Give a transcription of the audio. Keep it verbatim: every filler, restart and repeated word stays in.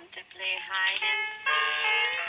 want to play hide and seek.